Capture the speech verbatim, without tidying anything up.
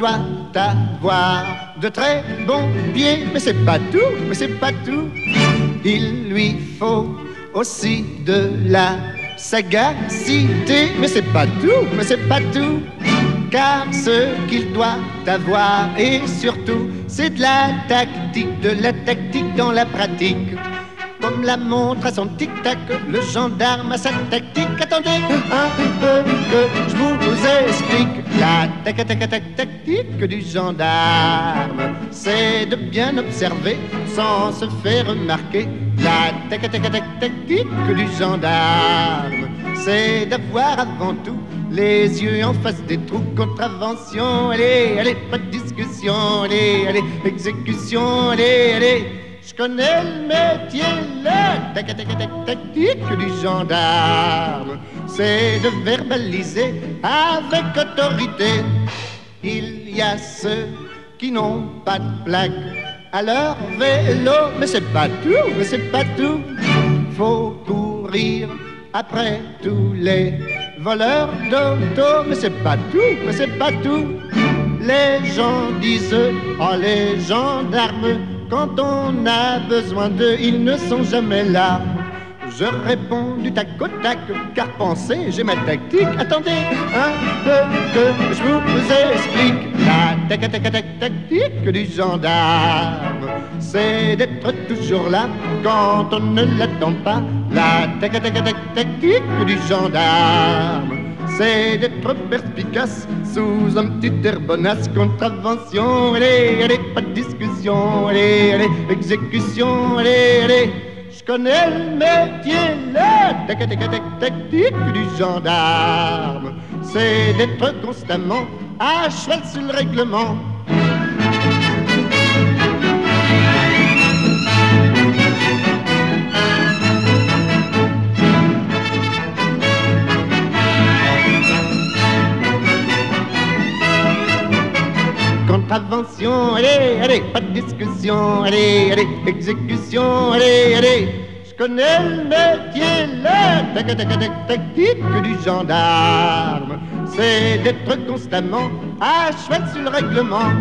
l'arbre doit avoir de très bons pieds, mais c'est pas tout, mais c'est pas tout. Il lui faut aussi de la sagacité, mais c'est pas tout, mais c'est pas tout. Car ce qu'il doit avoir, et surtout, c'est de la tactique, de la tactique dans la pratique. Comme la montre à son tic-tac, le gendarme à sa tactique. Attendez un peu que je vous explique. La tac-tac-tac-tactique du gendarme, c'est de bien observer sans se faire remarquer. La tac-tac-tac-tactique du gendarme, c'est d'avoir avant tout les yeux en face des trous. Contravention, allez, allez, pas de discussion, allez, allez, exécution, allez, allez. Je connais le métier, la tac-tac-tac-tactique du gendarme, c'est de verbaliser avec autorité. Il y a ceux qui n'ont pas de plaque à leur vélo, mais c'est pas tout, mais c'est pas tout. Faut courir après tous les voleurs d'auto, mais c'est pas tout, mais c'est pas tout. Les gens disent, oh les gendarmes, quand on a besoin d'eux, ils ne sont jamais là. Je réponds du tac au tac, car pensez, j'ai ma tactique. Attendez un peu que je vous explique. La tac-tac-tac-tactique du gendarme, c'est d'être toujours là quand on ne l'attend pas. La tac-tac-tac-tactique du gendarme, c'est d'être perspicace sous un petit air bonasse. Contravention, allez, allez, pas de discussion, allez, allez, exécution, allez, allez. Je connais le métier, la tac-tac-tac-tactique du gendarme, c'est d'être constamment à cheval sur le règlement. Contravention, allez, allez, pas de discussion, allez, allez, exécution, allez, allez. Je connais le métier, la tac-tac-tac-tactique du gendarme, c'est d'être constamment à cheval sur le règlement.